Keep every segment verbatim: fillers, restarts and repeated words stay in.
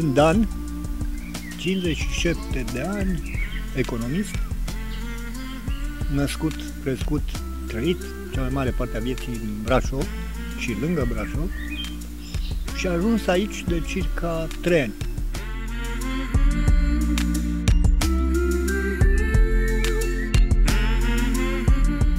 Sunt Dan, cincizeci și șapte de ani, economist, născut, crescut, trăit cea mai mare parte a vieții în Brașov și lângă Brașov și a ajuns aici de circa trei ani.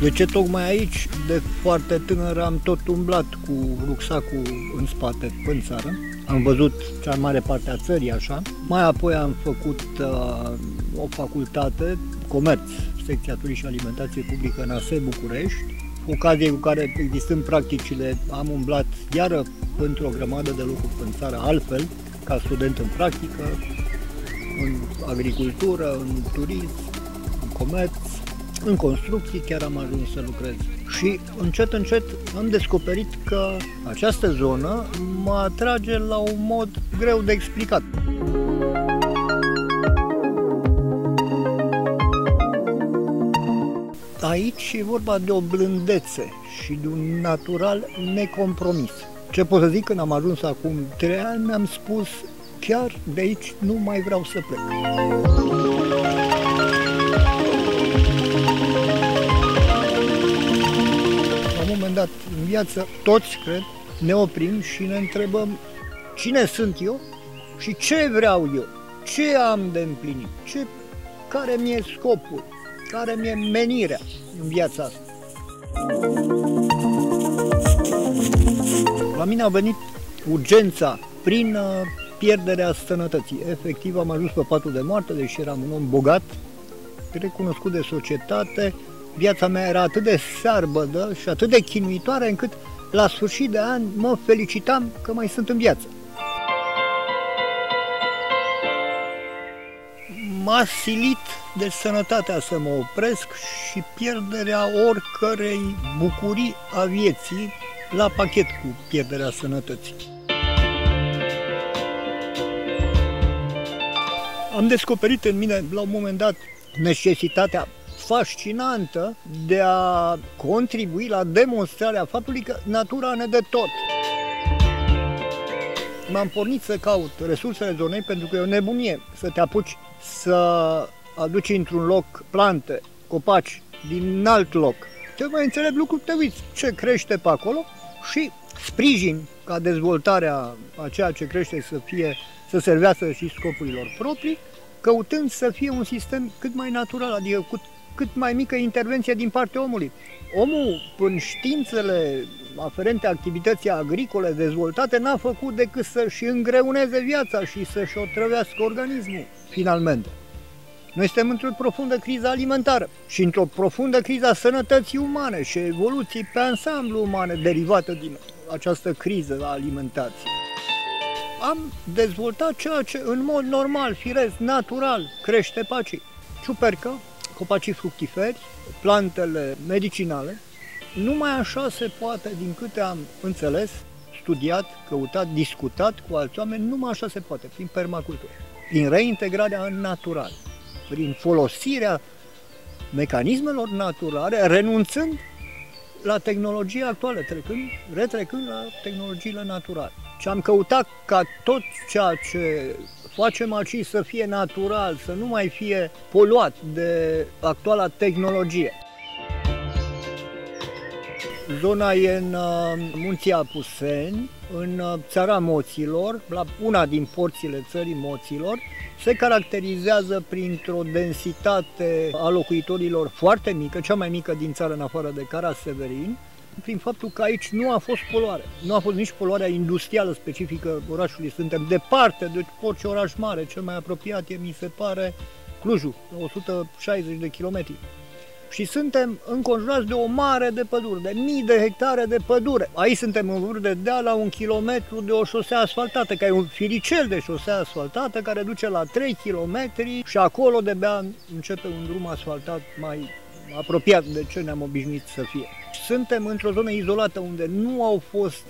De ce tocmai aici? De foarte tânăr am tot umblat cu rucsacul în spate, în țară. Am văzut cea mare parte a țării, așa. Mai apoi am făcut uh, o facultate, comerț, secția turism și alimentație publică în A S E București. Ocazie cu care, existând practicile, am umblat iară într-o grămadă de lucruri în țară, altfel, ca student în practică, în agricultură, în turism, în comerț. În construcții chiar am ajuns să lucrez și încet, încet am descoperit că această zonă mă atrage la un mod greu de explicat. Aici e vorba de o blândețe și de un natural necompromis. Ce pot să zic, când am ajuns acum trei ani, mi-am spus chiar de aici nu mai vreau să plec. Dar în viață, toți, cred, ne oprim și ne întrebăm cine sunt eu și ce vreau eu, ce am de împlinit, ce, care mi-e scopul, care mi-e menirea în viața asta. La mine a venit urgența prin pierderea sănătății. Efectiv, am ajuns pe patul de moarte, deși eram un om bogat, recunoscut de societate. Viața mea era atât de searbădă și atât de chinuitoare încât la sfârșit de an mă felicitam că mai sunt în viață. M-a silit de sănătatea să mă opresc și pierderea oricărei bucurii a vieții la pachet cu pierderea sănătății. Am descoperit în mine la un moment dat necesitatea fascinantă de a contribui la demonstrarea faptului că natura ne dă tot. M-am pornit să caut resursele zonei pentru că e o nebunie să te apuci să aduci într-un loc plante, copaci din alt loc. Cel mai înțelept lucru, te uiți ce crește pe acolo și sprijin ca dezvoltarea a ceea ce crește să fie, să servească și scopurilor proprii, căutând să fie un sistem cât mai natural, adică cu cât mai mică intervenție din partea omului. Omul, în științele aferente activității agricole dezvoltate, n-a făcut decât să-și îngreuneze viața și să-și otrăvească organismul, finalmente. Noi suntem într-o profundă criză alimentară și într-o profundă criză a sănătății umane și evoluții pe ansamblu umane derivată din această criză a alimentației. Am dezvoltat ceea ce, în mod normal, firesc, natural, crește pacii. Ciupercă, copacii fructiferi, plantele medicinale. Numai așa se poate, din câte am înțeles, studiat, căutat, discutat cu alți oameni, numai așa se poate, prin permacultură, prin reintegrarea în natural, prin folosirea mecanismelor naturale, renunțând la tehnologia actuală, trecând, retrecând la tehnologiile naturale. Și am căutat ca tot ceea ce facem aici să fie natural, să nu mai fie poluat de actuala tehnologie. Zona e în munții Apuseni, în Țara Moților, la una din porțile Țării Moților. Se caracterizează printr-o densitate a locuitorilor foarte mică, cea mai mică din țară în afară de Caraș Severin, prin faptul că aici nu a fost poluare. Nu a fost nici poluarea industrială specifică orașului. Suntem departe de orice oraș mare. Cel mai apropiat e, mi se pare, Clujul, o sută șaizeci de kilometri. Și suntem înconjurați de o mare de pădure, de mii de hectare de pădure. Aici suntem în vârf de deal, la un kilometru de o șosea asfaltată, care e un firicel de șosea asfaltată, care duce la trei kilometri și acolo de-abia începe un drum asfaltat mai apropiat de ce ne-am obișnuit să fie. Suntem într-o zonă izolată unde nu au fost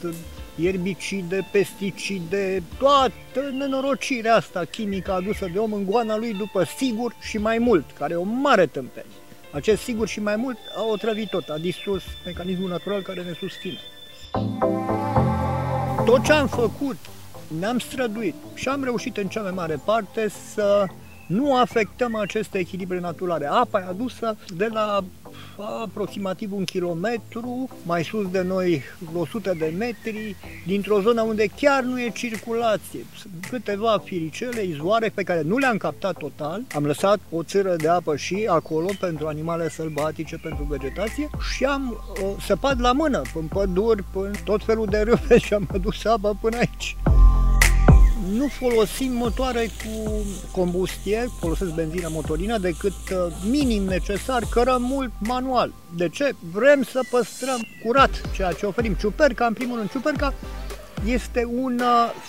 ierbicide, pesticide, toată nenorocirea asta chimică adusă de om în goana lui după sigur și mai mult, care e o mare tâmpenie. Acest sigur și mai mult a otrăvit tot, a distrus mecanismul natural care ne susține. Tot ce am făcut ne-am străduit și am reușit în cea mai mare parte să nu afectăm aceste echilibre naturale. Apa e adusă de la aproximativ un kilometru, mai sus de noi o sută de metri, dintr-o zonă unde chiar nu e circulație. Sunt câteva firicele, izvoare pe care nu le-am captat total. Am lăsat o țără de apă și acolo pentru animale sălbatice, pentru vegetație și am uh, săpat la mână, în păduri, în tot felul de râve și am adus apa până aici. Nu folosim motoare cu combustie, folosesc benzină, motorină, decât minim necesar, cărăm mult manual. De ce? Vrem să păstrăm curat ceea ce oferim. Ciuperca, în primul rând, ciuperca este un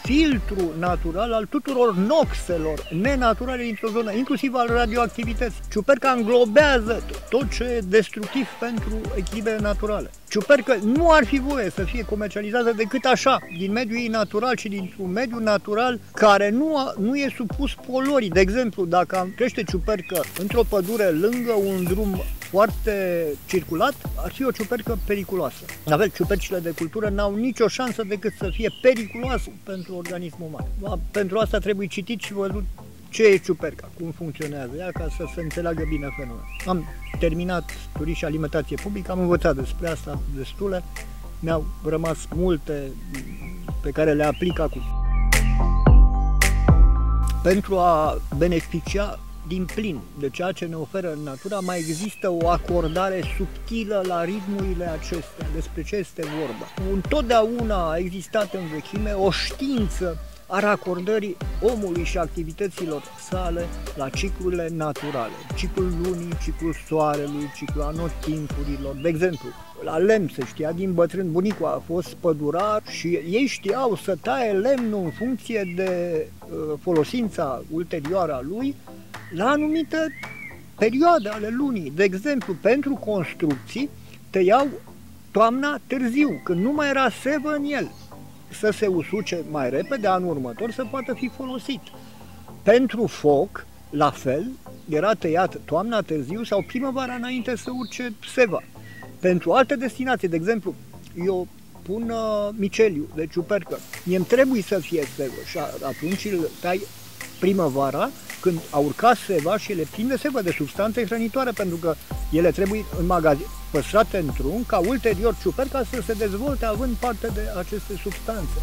filtru natural al tuturor noxelor nenaturale dintr-o zonă, inclusiv al radioactivității. Ciuperca înglobează tot ce e destructiv pentru echilibrele naturale. Ciuperca nu ar fi voie să fie comercializată decât așa, din mediul ei natural și dintr-un mediu natural care nu, a, nu e supus poluării. De exemplu, dacă am crește ciupercă într-o pădure lângă un drum foarte circulat, ar fi o ciupercă periculoasă. La fel, ciupercile de cultură n-au nicio șansă decât să fie periculoase pentru organismul uman. Pentru asta trebuie citit și văzut ce e ciuperca, cum funcționează ea, ca să se înțeleagă bine fenomenul. Am terminat studii și alimentație publică, am învățat despre asta destule, mi-au rămas multe pe care le aplic acum. Pentru a beneficia din plin de ceea ce ne oferă natura, mai există o acordare subtilă la ritmurile acestea. Despre ce este vorba? Întotdeauna a existat în vechime o știință a racordării omului și activităților sale la ciclurile naturale. Ciclul lunii, ciclul soarelui, ciclul anotimpurilor. De exemplu, la lemn se știa din bătrân, bunicul a fost pădurar și ei știau să taie lemnul în funcție de uh, folosința ulterioară a lui la anumite perioade ale lunii. De exemplu, pentru construcții tăiau toamna târziu, când nu mai era sevă în el, să se usuce mai repede, anul următor să poată fi folosit. Pentru foc, la fel, era tăiat toamna târziu sau primăvara înainte să urce seva. Pentru alte destinații, de exemplu, eu pun uh, miceliu de ciupercă, mi-mi trebuie să fie sevă și atunci îl tai primăvara, când a urcat seva și ele plin de sevă, de substanțe hrănitoare, pentru că ele trebuie în magazin, păstrate în trunchi, ca ulterior ciuperca să se dezvolte având parte de aceste substanțe.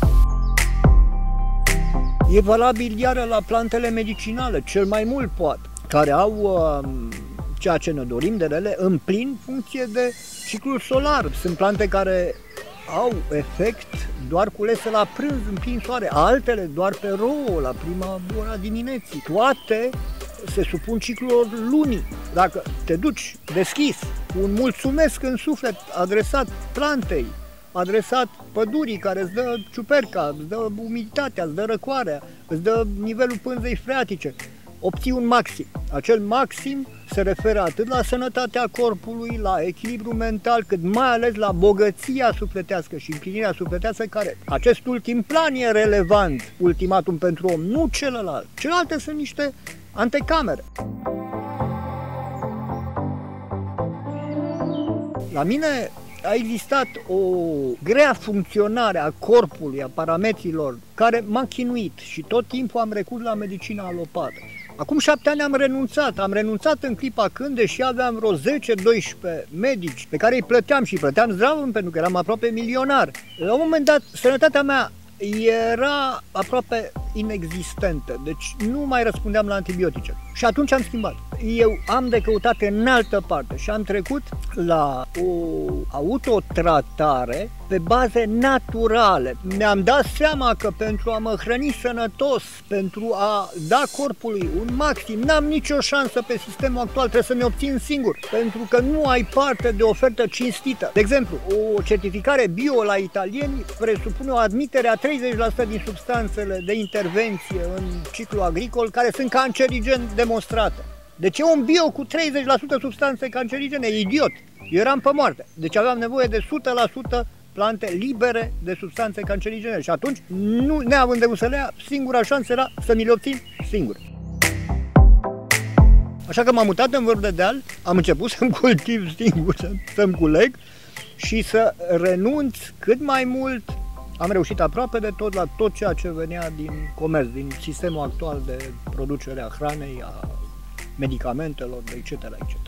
E valabil iară la plantele medicinale, cel mai mult poate, care au um, ceea ce ne dorim de ele în plin funcție de ciclul solar. Sunt plante care au efect doar culese la prânz în plin soare, altele doar pe rouă la prima ora dimineții. Toate se supun ciclurilor lunii. Dacă te duci deschis, cu un mulțumesc în suflet adresat plantei, adresat pădurii care îți dă ciuperca, îți dă umiditatea, îți dă răcoarea, îți dă nivelul pânzei freatice, obții un maxim. Acel maxim se referă atât la sănătatea corpului, la echilibru mental, cât mai ales la bogăția sufletească și împlinirea sufletească, care acest ultim plan e relevant, ultimatum pentru om, nu celălalt. Celelalte sunt niște antecamere. La mine a existat o grea funcționare a corpului, a parametrilor, care m-a chinuit și tot timpul am recurs la medicina alopată. Acum șapte ani am renunțat, am renunțat în clipa când, deși aveam vreo zece doisprezece medici pe care îi plăteam și plăteam zdravă pentru că eram aproape milionar. La un moment dat, sănătatea mea era aproape inexistentă, deci nu mai răspundeam la antibiotice. Și atunci am schimbat. Eu am de căutat în altă parte și am trecut la o autotratare pe baze naturale. Mi-am dat seama că pentru a mă hrăni sănătos, pentru a da corpului un maxim, n-am nicio șansă pe sistemul actual, trebuie să mi obțin singur, pentru că nu ai parte de ofertă cinstită. De exemplu, o certificare bio la italieni presupune o admitere a treizeci la sută din substanțele de intervenție în ciclu agricol care sunt cancerigeni demonstrate. Deci un bio cu treizeci la sută substanțe cancerigene, e idiot. Eu eram pe moarte. Deci aveam nevoie de o sută la sută plante libere de substanțe cancerigene și atunci, nu, neavând de unde să le ia, singura șansă era să mi le obțin singur. Așa că m-am mutat în vârf de deal, am început să-mi cultiv singur, să-mi culeg și să renunț cât mai mult am reușit aproape de tot la tot ceea ce venea din comerț, din sistemul actual de producere a hranei, a medicamentelor, et cetera et cetera.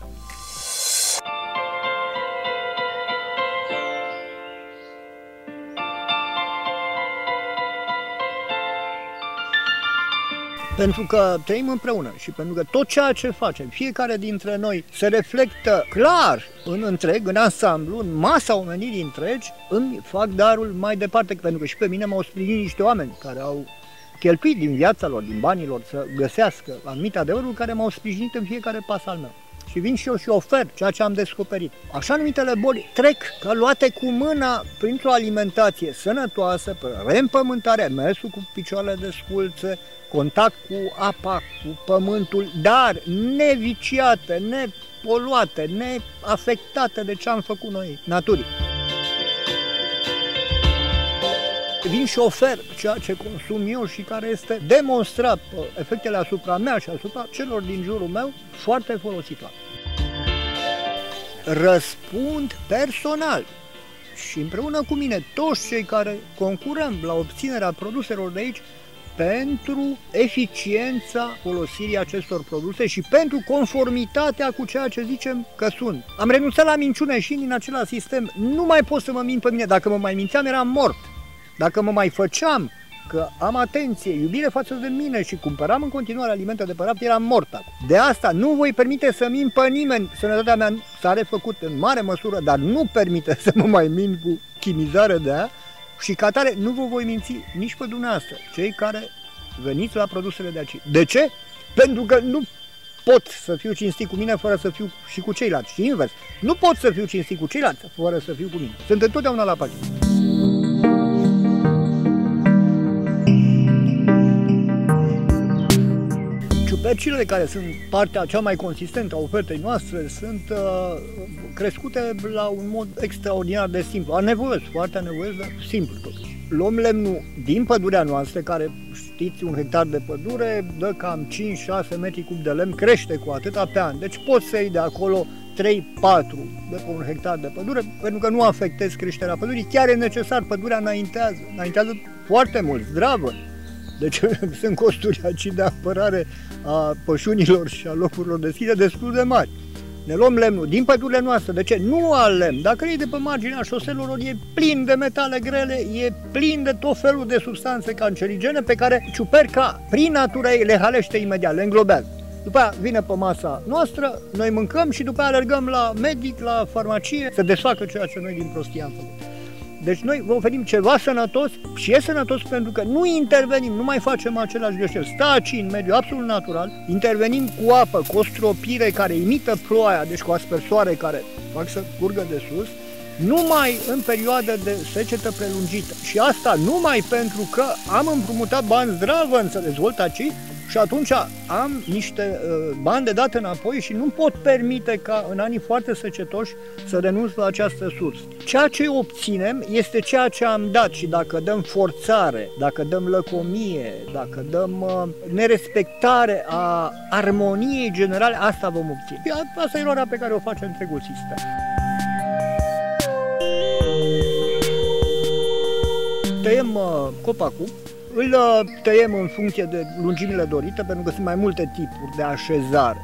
Pentru că trăim împreună și pentru că tot ceea ce facem, fiecare dintre noi, se reflectă clar în întreg, în ansamblu, în masa omenirii întregi, îmi fac darul mai departe, pentru că și pe mine m-au sprijinit niște oameni care au cheltuit din viața lor, din banii lor, să găsească anumite adevăruri care m-au sprijinit în fiecare pas al meu. Și vin și eu și ofer ceea ce am descoperit. Așa numitele boli trec ca luate cu mâna printr-o alimentație sănătoasă, reîmpământare, mersul cu picioarele desculțe, contact cu apa, cu pământul, dar neviciate, nepoluate, neafectate de ce am făcut noi naturii. Vin și ofer ceea ce consum eu și care este demonstrat efectele asupra mea și asupra celor din jurul meu foarte folositoare. Răspund personal și împreună cu mine toți cei care concurăm la obținerea produselor de aici pentru eficiența folosirii acestor produse și pentru conformitatea cu ceea ce zicem că sunt. Am renunțat la minciune și în același sistem nu mai pot să mă mint pe mine. Dacă mă mai mințeam, eram mort. Dacă mă mai făceam că am atenție, iubire față de mine și cumpăram în continuare alimente de pe raft, eram mort acum. De asta nu voi permite să mint pe nimeni. Sănătatea mea s-a refăcut în mare măsură, dar nu permite să mă mai mint cu chimizare de aia. Și ca tare nu vă voi minți nici pe dumneavoastră, cei care veniți la produsele de aici. De ce? Pentru că nu pot să fiu cinstit cu mine fără să fiu și cu ceilalți. Și invers, nu pot să fiu cinstit cu ceilalți fără să fiu cu mine. Sunt întotdeauna la pachet. Ciupercile, care sunt partea cea mai consistentă a ofertei noastre, sunt uh, crescute la un mod extraordinar de simplu. Anevoios, foarte anevoios, dar simplu totuși. Luăm lemnul din pădurea noastră, care știți, un hectar de pădure dă cam cinci șase metri cub de lemn, crește cu atâta pe an. Deci poți să iei de acolo trei patru de pe un hectar de pădure, pentru că nu afectezi creșterea pădurii. Chiar e necesar, pădurea înaintează, înaintează foarte mult, zdravă. Deci sunt costuri aici de apărare a pășunilor și a locurilor deschise destul de mari. Ne luăm lemnul din pădurile noastre. De ce? Nu al lemn. Dacă e de pe marginea șoselelor, e plin de metale grele, e plin de tot felul de substanțe cancerigene pe care ciuperca, prin natura ei, le halește imediat, le înglobează. După aia vine pe masa noastră, noi mâncăm și după aia alergăm la medic, la farmacie, să desfacă ceea ce noi din prostie am făcut. Deci noi vă oferim ceva sănătos și e sănătos pentru că nu intervenim, nu mai facem același greșel. Stă aici în mediu absolut natural, intervenim cu apă, cu o stropire care imită ploaia, deci cu aspersoare care fac să curgă de sus, numai în perioadă de secetă prelungită. Și asta numai pentru că am împrumutat bani zdravă să dezvolt aici și atunci am niște uh, bani de dat înapoi și nu pot permite ca în anii foarte secetoși să renunț la această sursă. Ceea ce obținem este ceea ce am dat și dacă dăm forțare, dacă dăm lăcomie, dacă dăm uh, nerespectare a armoniei generale, asta vom obține. Asta e eroarea pe care o face întregul sistem. Tăiem uh, copacul. Îl tăiem în funcție de lungimile dorite, pentru că sunt mai multe tipuri de așezare.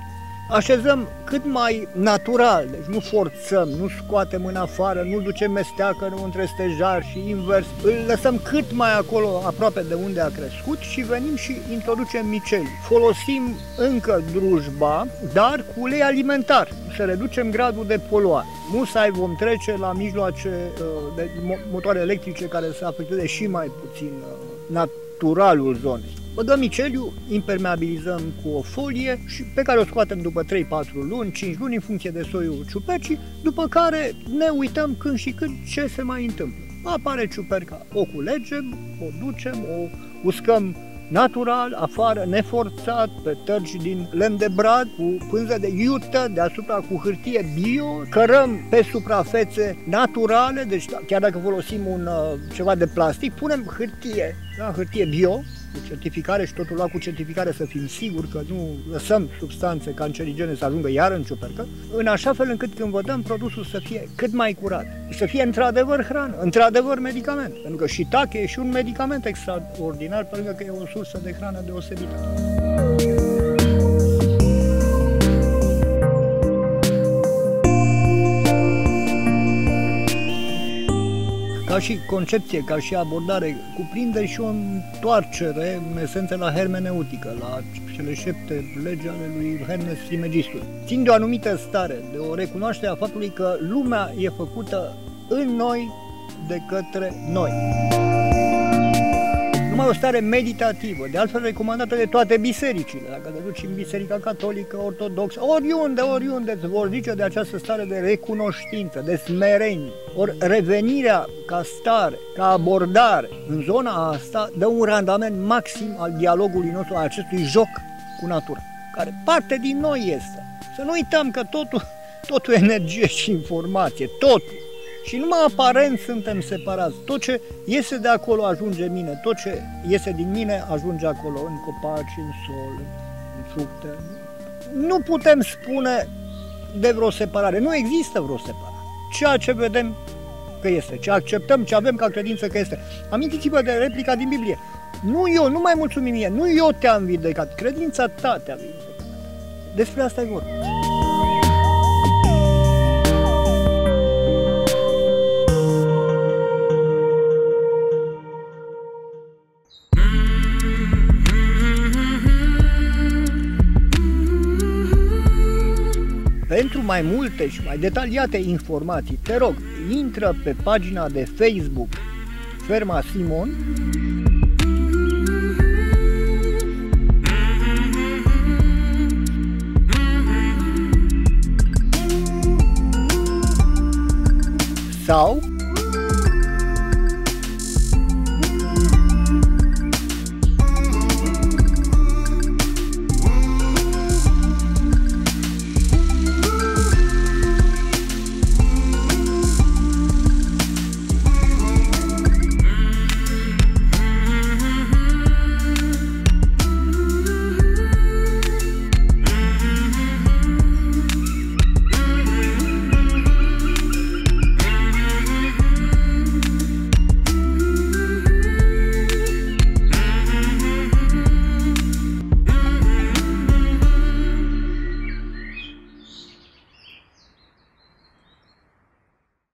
Așezăm cât mai natural, deci nu forțăm, nu scoatem în afară, nu ducem mesteacă între stejar și invers. Îl lăsăm cât mai acolo, aproape de unde a crescut și venim și introducem miceli. Folosim încă drujba, dar cu ulei alimentar, să reducem gradul de poluare. Musai vom trece la mijloace de motoare electrice care să afecteze și mai puțin naturalul zonei. Băgăm miceliu, impermeabilizăm cu o folie și pe care o scoatem după trei patru luni, cinci luni, în funcție de soiul ciupercii, după care ne uităm când și când ce se mai întâmplă. Apare ciuperca, o culegem, o ducem, o uscăm natural, afară, neforțat, pe tărgi din lemn de brad, cu pânză de iută, deasupra cu hârtie bio, cărăm pe suprafețe naturale, deci chiar dacă folosim un, ceva de plastic, punem hârtie, da, hârtie bio, cu certificare și totul luat cu certificare, să fim siguri că nu lăsăm substanțe cancerigene să ajungă iar în ciupercă, în așa fel încât când vă dăm produsul să fie cât mai curat, să fie într-adevăr hrană, într-adevăr medicament, pentru că shiitake e și un medicament extraordinar, pentru că e o sursă de hrană deosebită. Ca și concepție, ca și abordare, cuprinde și o întoarcere, în esență, la hermeneutică, la cele șapte legi ale lui Hermes Trimegistru. Țin de o anumită stare, de o recunoaștere a faptului că lumea e făcută în noi, de către noi. Numai o stare meditativă, de altfel recomandată de toate bisericile. Dacă te duci în biserica catolică, ortodoxă, oriunde, oriunde îți vor zice de această stare de recunoștință, de smerenie. Ori revenirea ca stare, ca abordare în zona asta, dă un randament maxim al dialogului nostru, a acestui joc cu natura, care parte din noi este. Să nu uităm că totul, totul energie și informație, totul. Și numai aparent suntem separați. Tot ce iese de acolo ajunge în mine, tot ce iese din mine ajunge acolo, în copaci, în sol, în fructe. Nu putem spune de vreo separare, nu există vreo separare. Ceea ce vedem că este, ce acceptăm, ce avem ca credință că este. Amintiți-vă de replica din Biblie. Nu eu, nu mai mulțumim mie, nu eu te-am vindecat, credința ta te-a vindecat. Despre asta e vorba. Pentru mai multe și mai detaliate informații, te rog, intră pe pagina de Facebook Ferma Simon sau